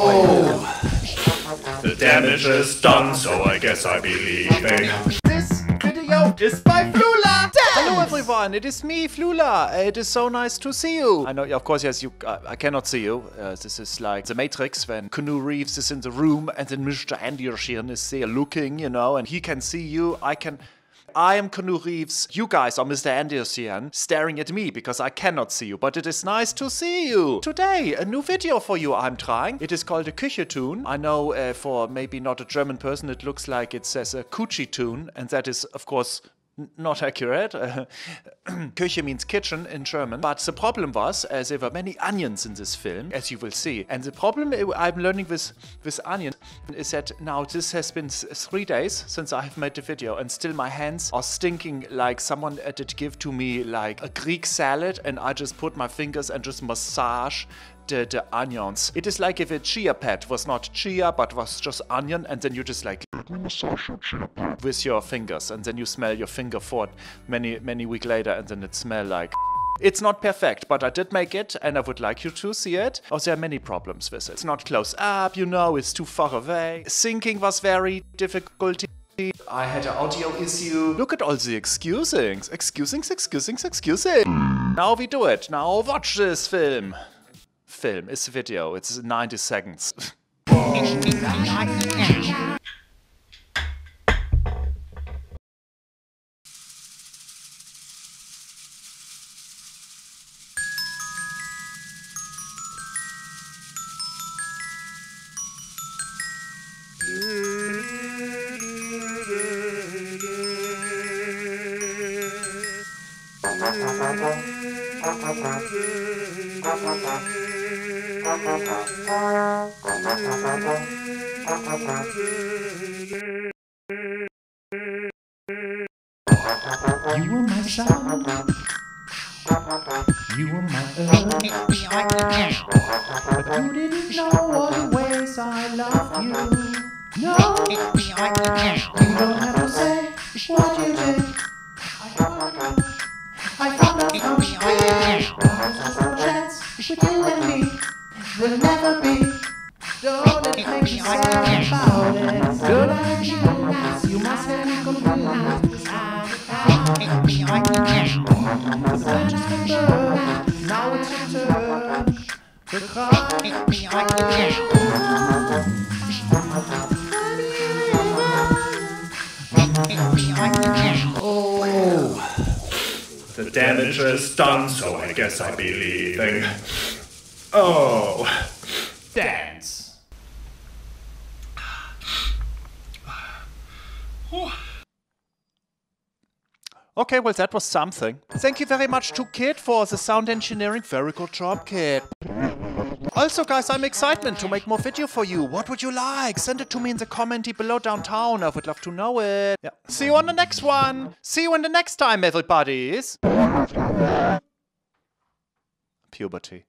Oh. The damage is done, so I guess I'll be leaving. This video is by Flula. Hello everyone, it is me, Flula. It is so nice to see you. I know, of course, yes, you. I cannot see you. This is like The Matrix when Keanu Reeves is in the room and then Mr. Anderson is there looking, you know, and he can see you. I am Keanu Reeves. You guys are Mr. Anderson staring at me because I cannot see you, but it is nice to see you. Today, a new video for you I'm trying. It is called a Küche Tune. I know for maybe not a German person, it looks like it says a Küche Tune, and that is, of course, not accurate. Küche means kitchen in German. But the problem was, there were many onions in this film, as you will see. And the problem I'm learning with onions is that now this has been 3 days since I have made the video, and still my hands are stinking like someone did give to me like a Greek salad, and I just put my fingers and just massage the onions. It is like if a chia pet was not chia, but was just onion, and then you just like massage your chia pet with your fingers, and then you smell your finger for it many weeks later, and then it smells like. It's not perfect, but I did make it, and I would like you to see it. Oh, there are many problems with it. It's not close up, you know, it's too far away. Syncing was very difficult. I had an audio issue. Look at all the excusings. Excusing. Now we do it. Now watch this film. It's a video, it's 90 seconds. But you didn't know all the ways I love you. No, you don't have to say what you did. I found out how we did. There's no chance with you and me. There'll never be. Don't it make me sad about it. Don't I realize you must have been confused. The bench has been burned. Now it's your turn. The cry oh. The damage is done, so I guess I'll be leaving. Oh. Dance. Okay, well, that was something. Thank you very much to Kid for the sound engineering. Very good job, Kid. Also, guys, I'm excited to make more video for you. What would you like? Send it to me in the comment below downtown. I would love to know it. Yeah. See you on the next one. See you in the next time, everybody's. Puberty.